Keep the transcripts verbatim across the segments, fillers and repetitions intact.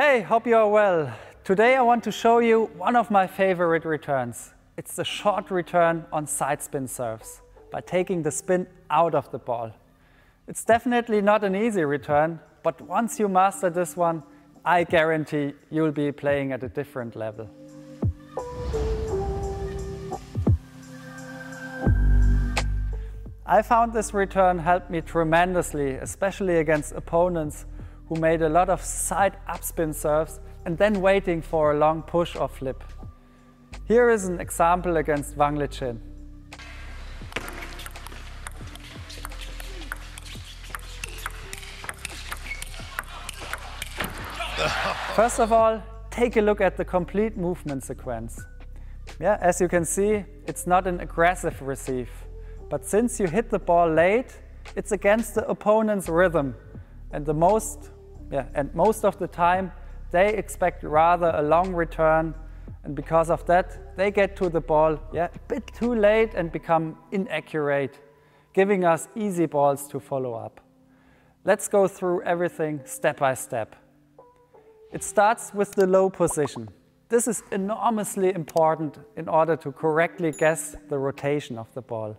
Hey, hope you are well. Today I want to show you one of my favorite returns. It's the short return on side spin serves by taking the spin out of the ball. It's definitely not an easy return, but once you master this one, I guarantee you'll be playing at a different level. I found this return helped me tremendously, especially against opponents who made a lot of side upspin serves and then waiting for a long push or flip. Here is an example against Wang Liqin. First of all, take a look at the complete movement sequence. Yeah, as you can see, it's not an aggressive receive, but since you hit the ball late, it's against the opponent's rhythm. And the most, yeah, and most of the time, they expect rather a long return, and because of that, they get to the ball yeah, a bit too late and become inaccurate, giving us easy balls to follow up. Let's go through everything step by step. It starts with the low position. This is enormously important in order to correctly guess the rotation of the ball.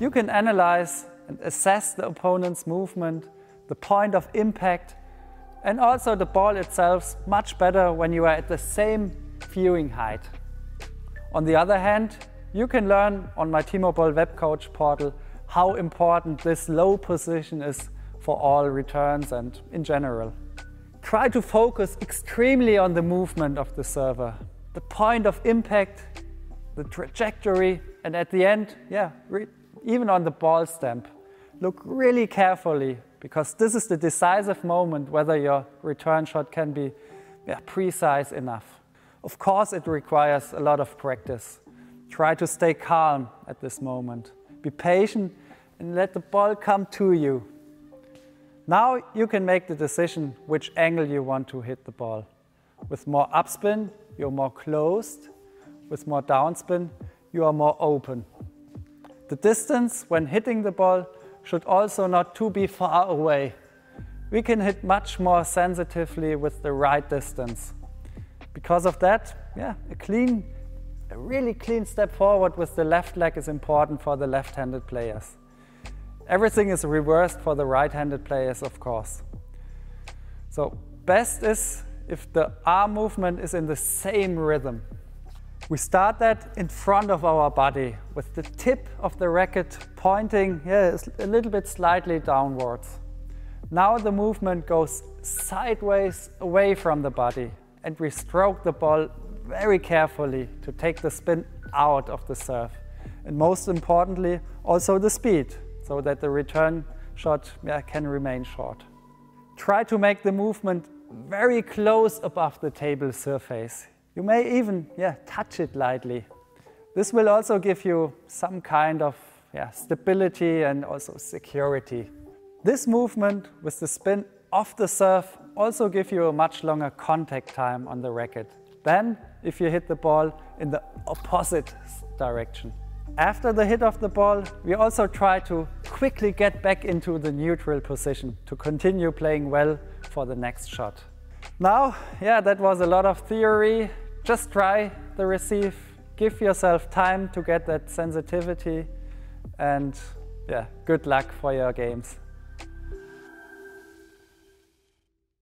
You can analyze and assess the opponent's movement, the point of impact, and also the ball itself much better when you are at the same viewing height. On the other hand, you can learn on my Timo Boll Webcoach portal how important this low position is for all returns and in general. Try to focus extremely on the movement of the server, the point of impact, the trajectory, and at the end, yeah, even on the ball stamp. Look really carefully, because this is the decisive moment whether your return shot can be yeah, precise enough. Of course, it requires a lot of practice. Try to stay calm at this moment. Be patient and let the ball come to you. Now you can make the decision which angle you want to hit the ball. With more upspin, you're more closed. With more downspin, you are more open. The distance when hitting the ball should also not too be far away. We can hit much more sensitively with the right distance. Because of that, yeah, a clean, a really clean step forward with the left leg is important for the left-handed players. Everything is reversed for the right-handed players, of course. So best is if the arm movement is in the same rhythm. We start that in front of our body with the tip of the racket pointing yeah, a little bit slightly downwards. Now the movement goes sideways away from the body, and we stroke the ball very carefully to take the spin out of the serve. And most importantly, also the speed, so that the return shot yeah, can remain short. Try to make the movement very close above the table surface. You may even yeah, touch it lightly. This will also give you some kind of yeah, stability and also security. This movement with the spin off the serve also gives you a much longer contact time on the racket than if you hit the ball in the opposite direction. After the hit of the ball, we also try to quickly get back into the neutral position to continue playing well for the next shot. Now, yeah, that was a lot of theory. Just try the receive, give yourself time to get that sensitivity, and yeah, good luck for your games.